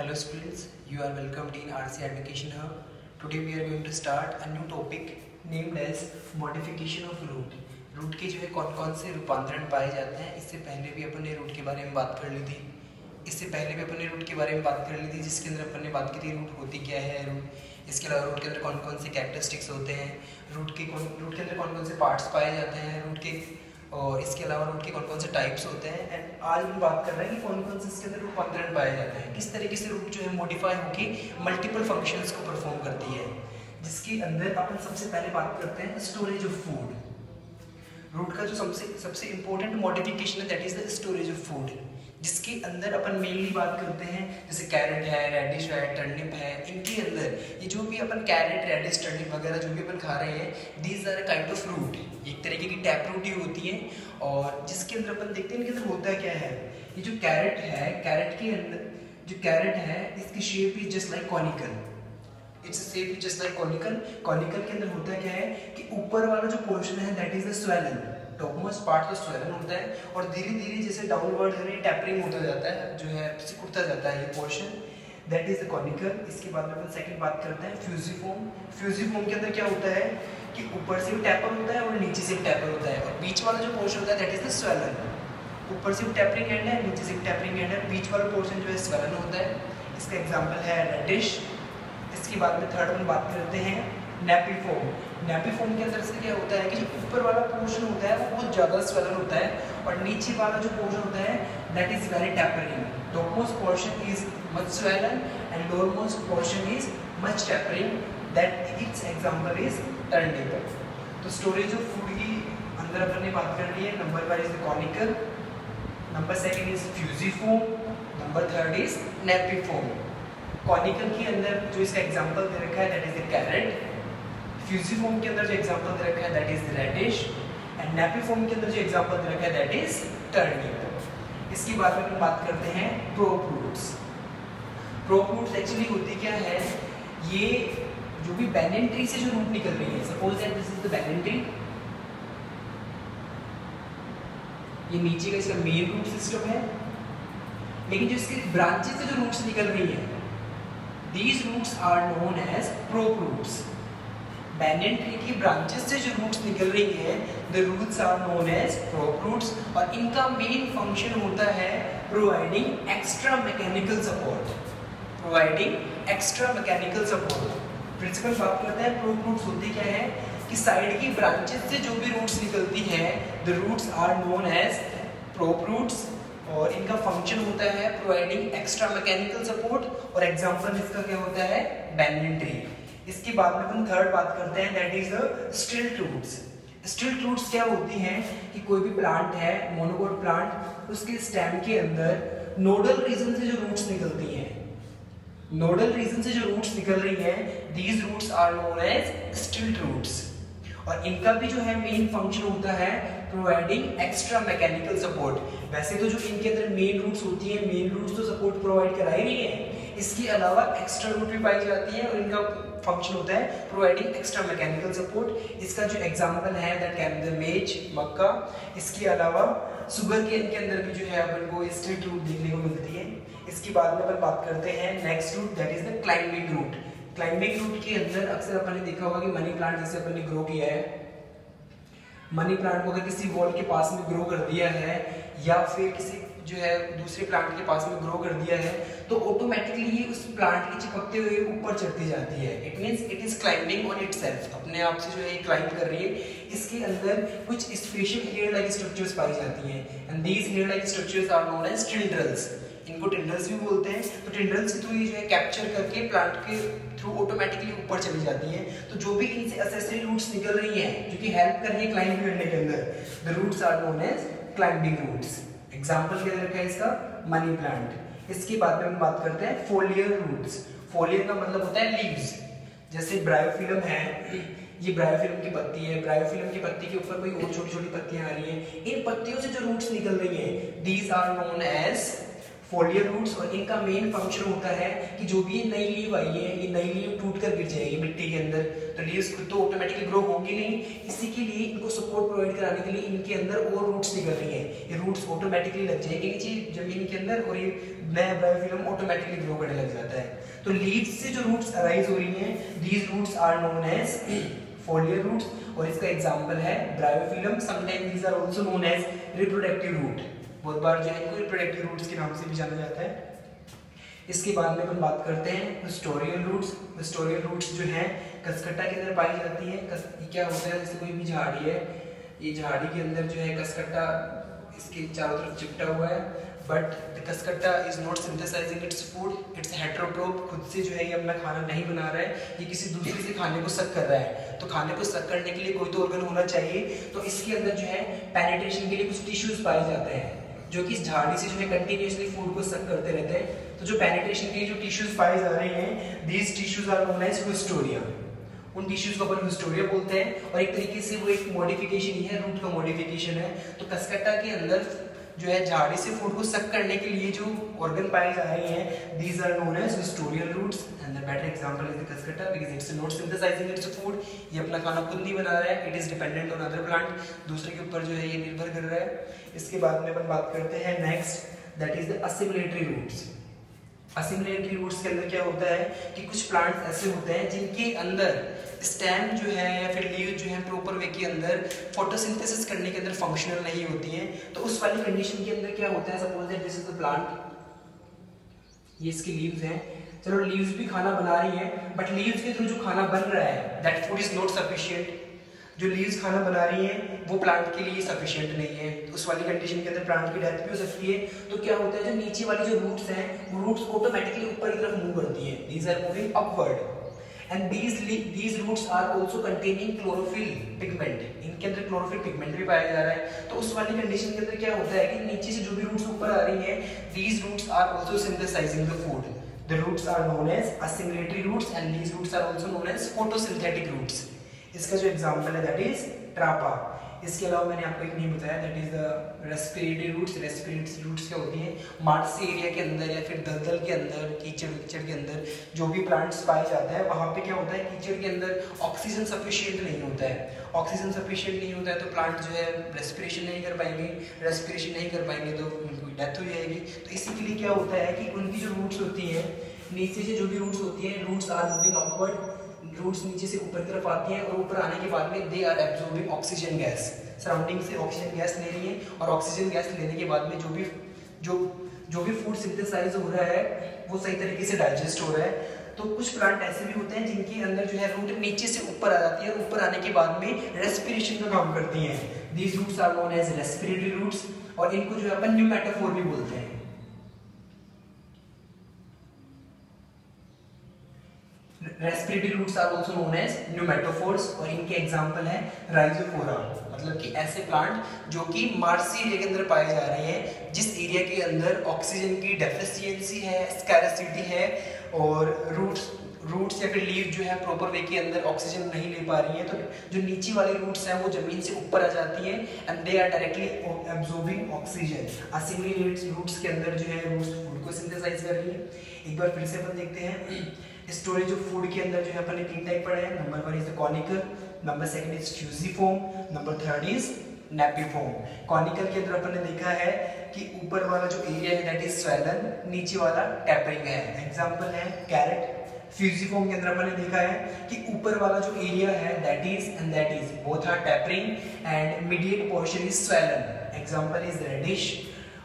Hello students, you are welcome to INRC Education Hub. Today we are going to start a new topic named as modification of root. Root के जो है कौन कौन से रूपांतरण पाए जाते हैं, इससे पहले भी अपन ने रूट के बारे में बात कर ली थी जिसके अंदर अपन ने बात की थी रूट होती क्या है, रूट इसके अलावा रूट के अंदर कौन कौन से कैरेक्टरिस्टिक्स होते हैं, रूट के अंदर कौन कौन से पार्ट्स पाए जाते हैं रूट के, और इसके अलावा रूट के कौन कौन से टाइप्स होते हैं। एंड आज हम बात कर रहे हैं कि कौन कौन से इसके अंदर रूपांतरण पाए जाते हैं, किस तरीके से रूट जो है मॉडिफाई होके मल्टीपल फंक्शंस को परफॉर्म करती है, जिसके अंदर अपन सबसे पहले बात करते हैं स्टोरेज ऑफ फूड। रूट का जो सबसे इम्पोर्टेंट मॉडिफिकेशन है that is the storage of food, जिसके अंदर अपन मेनली बात करते हैं जैसे कैरेट है, रेडिश है, टर्निप है। इनके अंदर ये जो भी अपन कैरेट, रेडिश, टर्निप वगैरह जो भी अपन खा रहे हैं, these are a kind of root, एक तरीके की टैप रूट ही होती है। और जिसके अंदर अपन देखते हैं इनके अंदर होता क्या है, ये जो कैरेट है, इसकी shape is just like conical, के अंदर होता क्या है कि ऊपर वाला जो पोर्शन है that is the swollen, topmost part तो स्वेलन होता है और धीरे धीरे जैसे डाउनवर्ड है टैपरिंग होता जाता है, जो है सिकुड़ता जाता है ये portion, that is the conical. इसके बाद में अपन सेकंड बात करते हैं फ्यूजिफॉर्म। फ्यूजिफॉर्म के अंदर क्या होता है कि ऊपर से टैपर होता है और नीचे से टैपर होता है, और बीच वाला जो पोर्शन होता है दैट इज द स्वेलन, ऊपर से टैपरिंग एंड है, नीचे से टैपरिंग एंड है, बीच वाला पोर्शन जो है स्वेलन होता है। इसका एग्जाम्पल है रेडिश। इसके बाद में थर्ड में बात करते हैं नापिफॉर्म। नापिफॉर्म के अंदर से क्या होता है कि जो ऊपर वाला पोर्शन होता है वो बहुत ज़्यादा स्वेलन होता है और नीचे वाला जो पोर्शन होता है that is very tapering, topmost portion is much swollen and lowermost portion is much tapering, that its example is turnip. तो स्टोरेज ऑफ फूड की अंदर अपन ने बात कर ली है, number one is conical, number second is fusiform, number third is napiform. Conical के अंदर जो इसका एग्जाम्पल दे रखा है that is the carrot, fusiform के अंदर जो एग्जाम्पल दे रखा है that is radish, and napiform के अंदर जो एग्जाम्पल दे रखा है दैट इज टर्निप। इसके बाद में हम बात करते हैं prop roots. Prop roots actually होती क्या है, ये जो भी बैनियन ट्री से जो रूट निकल रही है, suppose that this is the banyan tree, ये नीचे का इसका मेन रूट सिस्टम है, लेकिन जो इसके ब्रांचेस से जो रूट्स निकल रही है These roots are known as prop roots. Banyan tree की branches से जो roots निकल रही हैं, the roots are known as prop roots, और इनका main function होता है providing extra mechanical support, Principal बात करता है prop roots होती क्या है कि साइड की branches से जो भी roots निकलती हैं, the roots are known as prop roots, और इनका फंक्शन होता है प्रोवाइडिंग एक्स्ट्रा मैकेनिकल सपोर्ट, और एग्जांपल इसका क्या होता है बैनियन ट्री। इसके बाद में हम थर्ड बात करते हैं that is the stilt roots. Stilt roots क्या होती हैं कि कोई भी प्लांट है, मोनोकोट प्लांट, उसके स्टेम के अंदर नोडल रीजन से जो रूट्स निकलती हैं, these roots are known as stilt roots, और इनका भी जो है मेन फंक्शन होता है प्रोवाइडिंग एक्स्ट्रा मैकेनिकल सपोर्ट। वैसे तो जो इनके अंदर मेन रूट्स होती हैं, मेन रूट्स तो सपोर्ट प्रोवाइड करा ही रही है, इसके अलावा एक्स्ट्रा रूट भी पाई जाती है और इनका फंक्शन होता है प्रोवाइडिंग एक्स्ट्रा मैकेनिकल सपोर्ट। इसका जो एग्जाम्पल है दैट कैन बी द मेज, मक्का। इसके अलावा शुगर केन के अंदर भी जो है अपन को स्टिल्ट रूट देखने को मिलती है। इसके बाद में अपन बात करते हैं next root that is the climbing root. Climbing root के अंदर अक्सर अपन ने देखा होगा कि मनी प्लांट जैसे अपन ने ग्रो किया है, मनी प्लांट को अगर किसी वॉल के पास में ग्रो कर दिया है या फिर किसी जो है दूसरे प्लांट के पास में ग्रो कर दिया है, तो ऑटोमेटिकली ये उस प्लांट के चिपकते हुए ऊपर चढ़ती जाती है। It means it is climbing on itself, अपने आप से जो है क्लाइंब कर रही है। इसके अंदर कुछ स्पेशल हेयर लाइक स्ट्रक्चर्स पाई जाती हैं, and these hair like structures are known as tendrils, इनको टिंड्रल्स भी बोलते हैं। तो टिंड्रल्स के थ्रू ये जो है कैप्चर करके प्लांट के थ्रू ऑटोमेटिकली ऊपर चली जाती है। तो जो भी इनसे एक्सेसरी रूट्स निकल रही हैं जो कि हेल्प कर रही है क्लाइंब करने के अंदर, the roots are known as climbing roots. Example क्या रखा है इसका, मनी प्लांट। इसके बाद में हम बात करते हैं फोलियर रूट्स। फोलियर का मतलब होता है लीव्स, जैसे ब्रायोफिलम है, ये ब्रायोफिलम की पत्ती है, ब्रायोफिलम की पत्ती के ऊपर कोई और छोटी छोटी पत्तियां आ रही हैं, इन पत्तियों से जो रूट्स निकल रही हैं these are known as foliar roots, और इनका मेन फंक्शन होता है कि जो भी नई लीव आई है, ये नई लीव टूट कर गिर जाएगी मिट्टी के अंदर, तो लीव्स खुद तो ऑटोमेटिकली ग्रो होंगी नहीं, इसी के लिए इनको सपोर्ट प्रोवाइड कराने के लिए इनके अंदर और रूट्स निकल रही हैं, ये रूट्स ऑटोमेटिकली लग जाएंगे नीचे जमीन के अंदर और ये नया बायोफिल्म ऑटोमेटिकली ग्रो करने लग जाता है। तो लीव्स से जो रूट्स अराइज हो रही हैं, these roots are known as foliar roots, और इसका एग्जाम्पल है bryophyllum, sometimes these are also known as reproductive root, बहुत बार जो है इनको रिप्रोडक्टिव रूट्स के नाम से भी जाना जाता है। इसके बाद में अपन बात करते हैं मिस्टोरियल रूट्स। मिस्टोरियल रूट्स जो है कस्कट्टा के अंदर पाई जाती है। क्या होता है, जैसे कोई भी झाड़ी है, ये झाड़ी के अंदर जो है कस्कट्टा इसके चारों तरफ चिपटा हुआ है, but the cuscuta is not synthesising its food, it's heterotroph, खुद से जो है ये अपना खाना नहीं बना रहा है, ये किसी दूसरे से खाने को सक कर रहा है, तो खाने को सक करने के लिए कोई तो ऑर्गन होना चाहिए, तो इसके अंदर जो है पेनिट्रेशन के लिए कुछ टिश्यूज पाए जाते हैं जो कि इस झाड़ी से जो है कंटिन्यूसली फूड को सक करते रहते हैं। तो जो पेनिट्रेशन के जो टिश्यूज पाए जा रहे हैं, these tissues are known as haustoria, उन टिश्यूज को अपन हिस्टोरिया बोलते हैं, और एक तरीके से वो एक मॉडिफिकेशन ही है, रूट का मॉडिफिकेशन है। तो कस्कट्टा के अंदर जो है झाड़ी से फूड को सक करने के लिए जो ऑर्गन पाए जा रहे हैं, these are known as haustorial roots, and the better example is the cuscuta because it's not synthesising its food, ये अपना खाना खुद नहीं बना रहा है, it is dependent on other plant, दूसरे के ऊपर जो है ये निर्भर कर रहा है। इसके बाद में अपन बात करते हैं next, that is the assimilatory roots. Assimilatory roots के अंदर क्या होता है कि कुछ प्लांट्स ऐसे होते हैं जिनके अंदर स्टेम जो है या फिर लीव जो है प्रॉपर वे के अंदर फोटोसिंथेसिस करने के अंदर फंक्शनल नहीं होती है, तो उस वाली कंडीशन के अंदर क्या होता है, suppose that this is the plant, ये इसकी लीव्स हैं, चलो लीव्स भी खाना बना रही है, बट लीव्स के थ्रू जो खाना बन रहा है that food is not sufficient, जो लीव्स खाना बना रही हैं वो प्लांट के लिए सफिशिएंट नहीं है, तो उस वाली कंडीशन के अंदर प्लांट की डेथ भी हो सकती है। तो क्या होता है, जो नीचे वाली जो रूट्स हैं वो रूट्स ऑटोमेटिकली ऊपर की तरफ मूव करती हैं, these are moving upward and these roots are also containing chlorophyll pigment, इनके अंदर क्लोरोफिल पिगमेंट भी पाया जा रहा है। तो उस वाली कंडीशन के अंदर क्या होता है कि नीचे से जो भी रूट्स ऊपर आ रही हैं, these roots are also synthesising the food, the roots are known as assimilatory roots and these roots are also known as photosynthetic roots. इसका जो एग्जाम्पल है दैट इज ट्रापा। इसके अलावा मैंने आपको एक नहीं बताया, that is the respiratory roots. Respiratory roots क्या होती है, मार्सी एरिया के अंदर या फिर दलदल के अंदर, कीचड़ के अंदर जो भी प्लांट्स पाए जाते हैं, वहाँ पे क्या होता है, कीचड़ के अंदर ऑक्सीजन सफिशिएंट नहीं होता है, ऑक्सीजन सफिशिएंट नहीं होता है तो प्लांट जो है रेस्पिरेशन नहीं कर पाएंगे, रेस्पिरेशन नहीं कर पाएंगे तो उनकी डेथ हो जाएगी। तो इसी के लिए क्या होता है कि उनकी जो रूट्स होती हैं, नीचे से जो भी रूट्स होती हैं, roots are moving upward, roots नीचे से ऊपर तरफ आती हैं और ऊपर आने के बाद में they are absorbing oxygen gas, surrounding से ऑक्सीजन गैस ले रही है, और ऑक्सीजन गैस लेने के बाद में जो भी फूड सिंथेसाइज हो रहा है वो सही तरीके से डाइजेस्ट हो रहा है। तो कुछ प्लांट ऐसे भी होते हैं जिनके अंदर जो है रूट नीचे से ऊपर आ जाती है और ऊपर आने के बाद में रेस्पिरेशन का काम करती हैं, these roots are known as respiratory roots, और इनको जो है अपन न्यूमेटाफोर भी बोलते हैं। Respiratory roots are also known as pneumatophores, और इनके एग्जाम्पल है राइजोफोरा, मतलब कि ऐसे प्लांट जो कि मार्सी एरिया के अंदर पाए जा रहे हैं, जिस एरिया के अंदर ऑक्सीजन की डेफिशिएंसी है, स्कैरसिटी है, और रूट्स या फिर लीव जो है प्रॉपर वे के अंदर ऑक्सीजन नहीं ले पा रही है, तो जो नीचे वाले रूट्स हैं वो जमीन से ऊपर आ जाती है and they are directly absorbing oxygen. Assimilated roots के अंदर जो है रूट्स फूड को सिंथेसाइज कर रही है। एक बार फिर से अपन देखते हैं स्टोरेज ऑफ फूड के अंदर जो है अपने तीन टाइप पड़े हैं, number one is the conical, number second is fusiform, number third is napiform. Conical के अंदर अपन ने देखा है कि ऊपर वाला जो एरिया है दैट इज स्वेलन, नीचे वाला टैपरिंग है, एग्जांपल है कैरेट। फ्यूसिफॉर्म के अंदर अपन ने देखा है कि ऊपर वाला जो एरिया है that is both are tapering and mediate portion is swollen, example is radish.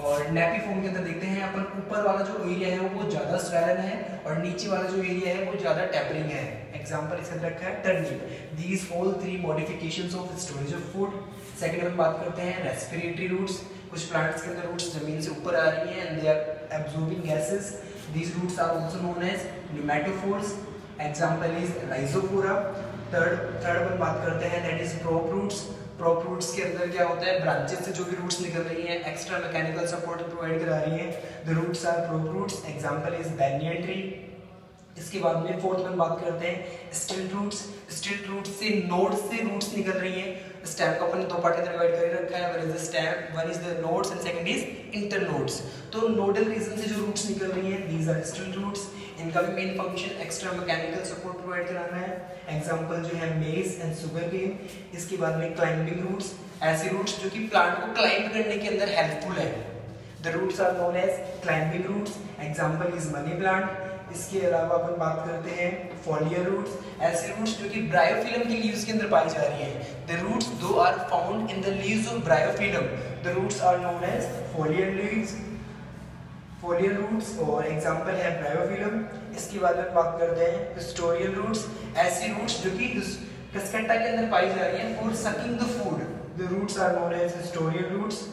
और नेपिफॉर्म के अंदर देखते हैं अपन ऊपर वाला जो एरिया है वो बहुत ज़्यादा स्वेलन है और नीचे वाला जो एरिया है वो ज़्यादा टैपरिंग है, एग्जांपल इसके अंदर रखा है turnip. These all three modifications of storage of food. Second अपन बात करते हैं रेस्पिरेटरी रूट्स। कुछ प्लांट्स के अंदर रूट्स जमीन से ऊपर आ रही हैं and they are absorbing gases, these roots are also known as pneumatophores, example is Rhizophora. Third अपन बात करते हैं that is prop roots. Prop roots के अंदर क्या होता है, ब्रांचेस से जो भी रूट्स निकल रही हैं एक्स्ट्रा मैकेनिकल सपोर्ट प्रोवाइड करा रही हैं, the roots are prop roots, example is banyan tree. इसके बाद में फोर्थ वन बात करते हैं स्टिल्ट रूट्स। स्टिल्ट रूट्स से नोड्स से रूट्स निकल रही हैं। स्टेम को अपन दो पार्ट में डिवाइड कर रखा है, one is the stem, one is the nodes and second is internodes. तो नोडल रीजन से जो रूट्स निकल रही हैं दीज आर स्टिल्ट रूट्स। इनका भी main function extra mechanical support provide कराना है, एग्जांपल जो है मेज एंड सुगरकेन। इसके बाद में क्लाइंबिंग रूट्स, ऐसे रूट्स जो कि प्लांट को क्लाइंब करने के अंदर हेल्पफुल है। The roots are known as climbing roots, example is money plant. इसके अलावा अपन बात करते हैं फॉलियर रूट्स, ऐसे रूट्स जो कि ब्रायोफिलम के लीव्स के अंदर पाई जा रही हैं। The roots though are found in the leaves of bryophyllum, the roots are known as foliar leaves, foliar roots और एग्जांपल है ब्रायोफिलम। इसके बाद में बात करते हैं मिस्टोरियल रूट्स, ऐसे रूट्स जो कि कस्कट्टा के अंदर पाई जा रही हैं for sucking the food, the roots are known as haustorial roots.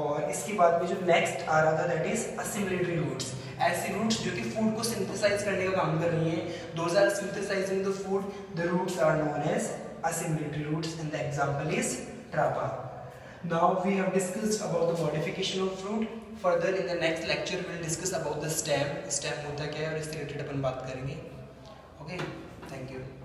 और इसके बाद में जो नेक्स्ट आ रहा था दैट इज असिमिलेटरी रूट्स, ऐसे रूट्स जो कि फूड को सिंथेसाइज करने का काम कर रही हैं, those are synthesising the food, the roots are known as assimilatory roots and the example is Trapa. Now we have discussed about the modification of fruit. Further in the next lecture we will discuss about the stem. Stem होता क्या है और इससे related अपन बात करेंगे। Okay, thank you.